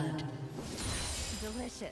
blood. Delicious.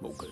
목을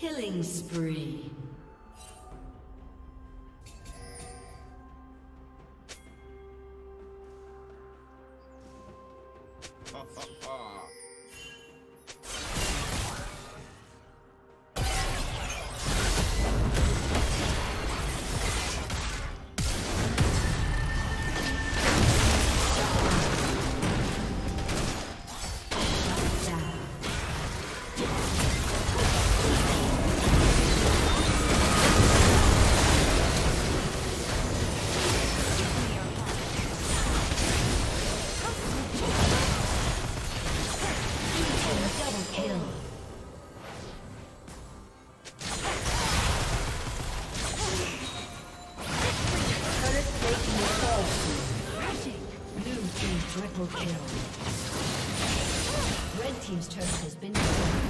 killing spree. Triple kill. Red team's turret has been destroyed.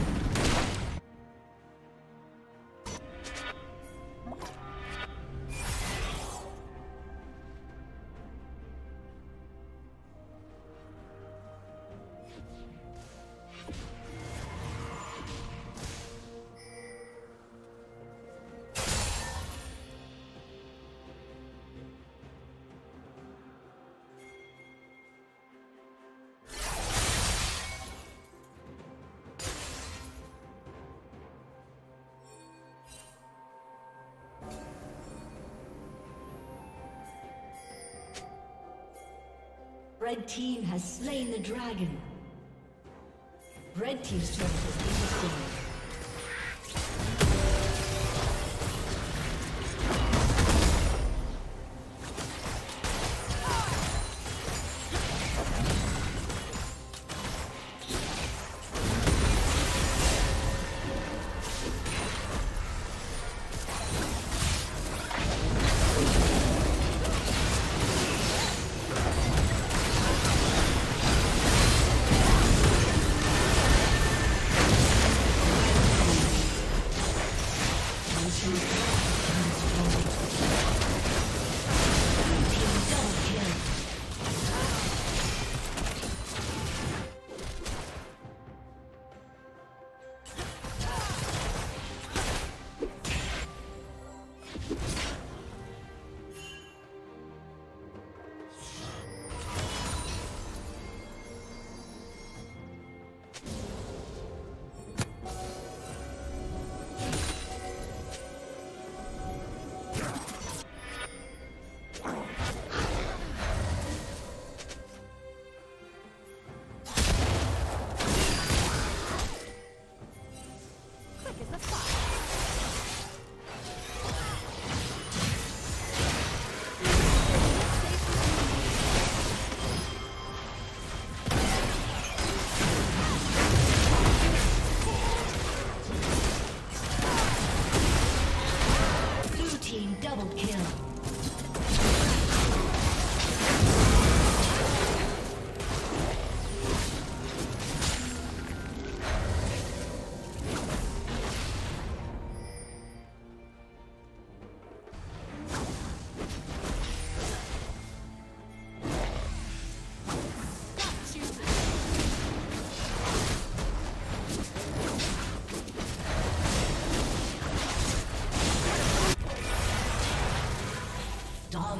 Red team has slain the dragon. Red team's turret has been destroyed.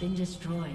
Been destroyed.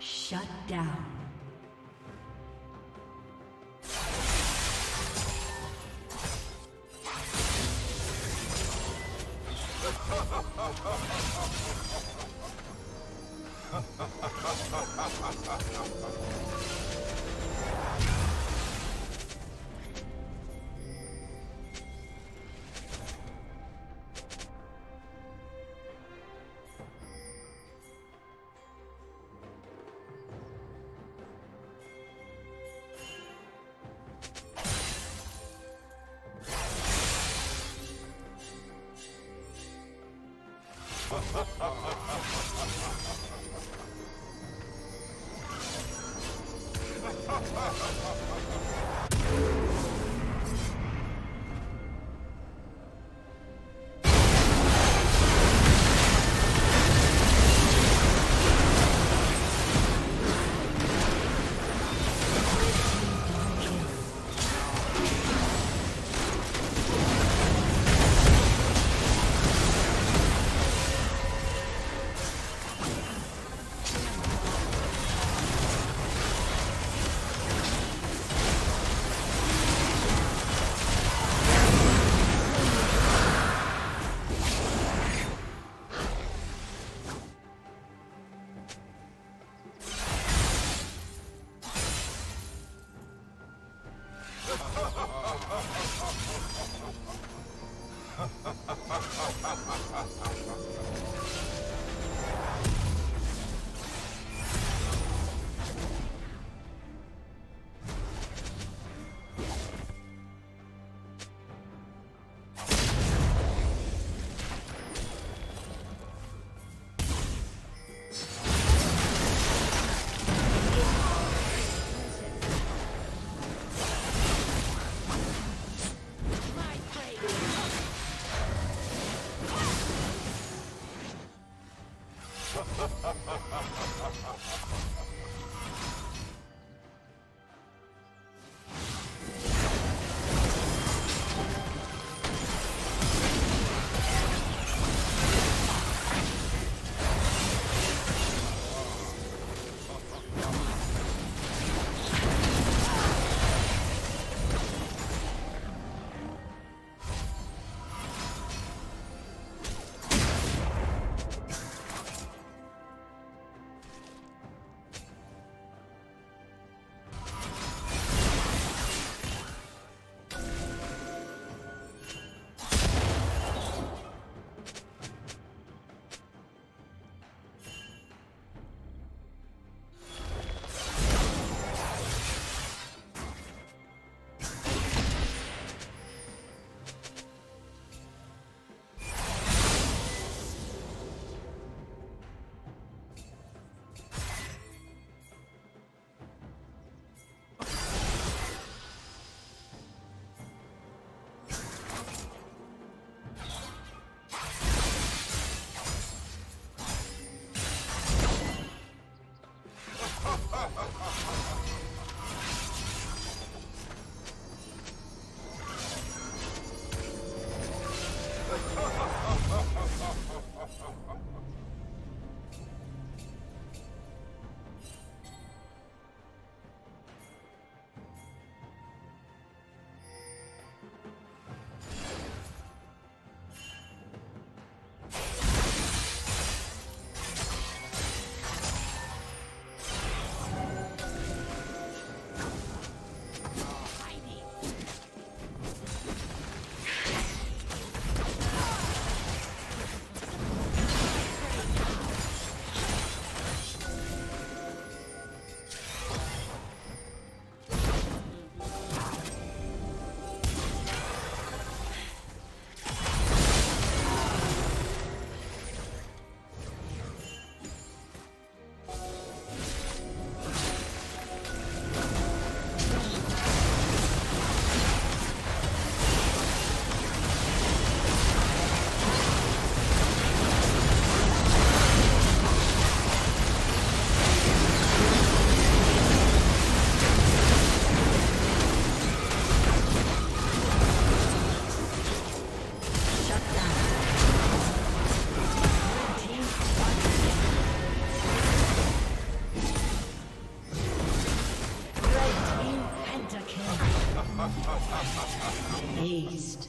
Shut down. Aced.